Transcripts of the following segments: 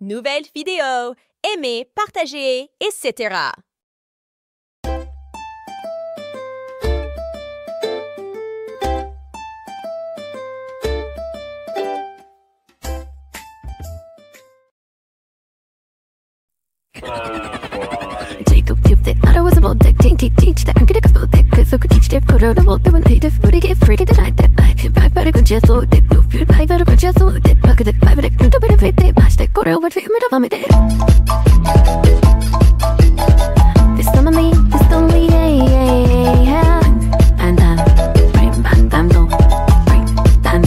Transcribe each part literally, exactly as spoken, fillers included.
nouvelle vidéo, aimez, partagez, et cetera. Jacob tip that I was a bold deck, teach teach that I'm gonna go thick, so could teach that photo the wall, don't pay the booty get free that I that I hit by better just so that no fear by better just so that fuck it by better don't be afraid that match that corner over me to vomit. This summer me, this only yeah and I'm bring bang bang don't bring down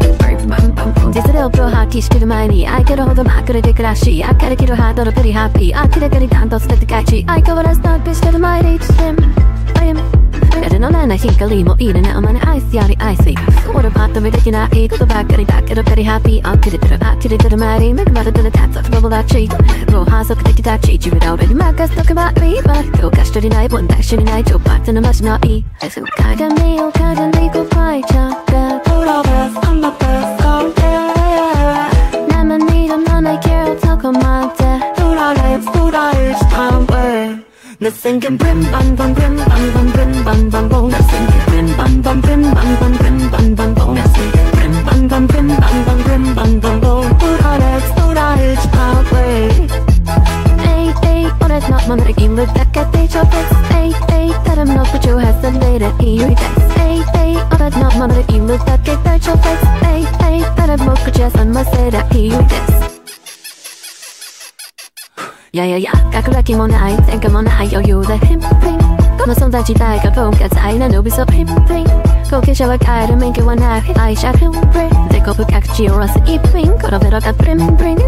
bring bang bang this little bro how teach to the money I get all the macro de crashy I gotta get a hard or pretty happy I could get it down to the catchy I go as not bitch to my age slim I am and on and I think I'll leave more eating out on an icy out icy what about the ridiculous I go back and back and I'm pretty happy I'll get it to the back to the good marry make mother than a tap of bubble that cheat bro has up to that cheat you without any mark us talk about me but go cash to the night one dash in the night your part and I must not eat I so kind of me oh kind of legal fight that all of us on the bus go there now I need a man I care I'll talk on my day do all life do all time nothing can brim bam bam brim bam bam brim bam bam bam nothing can brim bam bam brim bam bam brim bam bam bam nothing can brim bam bam brim bam bam brim bam bam bam put on it put on it I'll play hey hey but it's not my magic in the back at the job it's hey hey that I'm not but you has the later eerie that's hey hey but it's not my magic in the back at the job it's hey hey that I'm not but just on my side at eerie that's yeah yeah yeah かくれきもない前科もない余裕でピンピンこの存在自体が分割愛な伸びそうピンピン後継者は変える免許はない愛車ピンピン全国各地をロス一品このベロがプリンプリン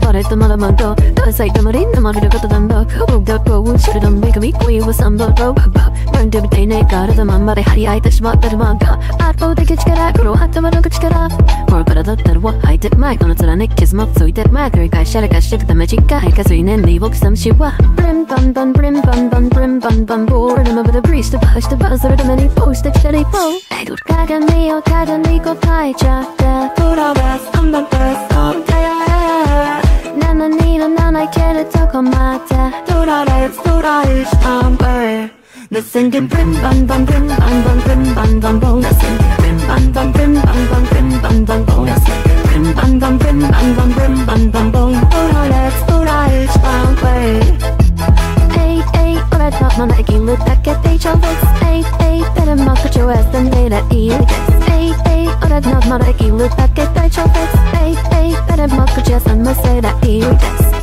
これともろもろ同性ともりのもれることだんぼ僕だとウンシルドンビクミクイはサンボロババブンデブテイネガルドマンまで張り合えてしまってる漫画圧倒的力黒頭の口からこれからだったらは相手前この面に傷もついて前繰り返し歩かしてくため時間かついねんに僕さんしはブリンバンバンブリンバンバンブリンバンバンボールのまぶでブリストバーしてバーするためにポーしてきたりポーI do鏡を肩に答えちゃったプロレスアンバンプレスコンテなのにのなないけると困ったドラレスドラレスアンバーNothing can brim bam bam brim bam bam brim bam bam bam nothing brim bam bam brim bam bam brim bam bam bam nothing brim bam bam brim bam bam brim bam bam bam all that's all I found way hey hey but I thought my making look back at the job it's hey hey better mark what you as than they that eat hey hey but I thought my making look back at the job it's hey hey better mark what you as than they that eat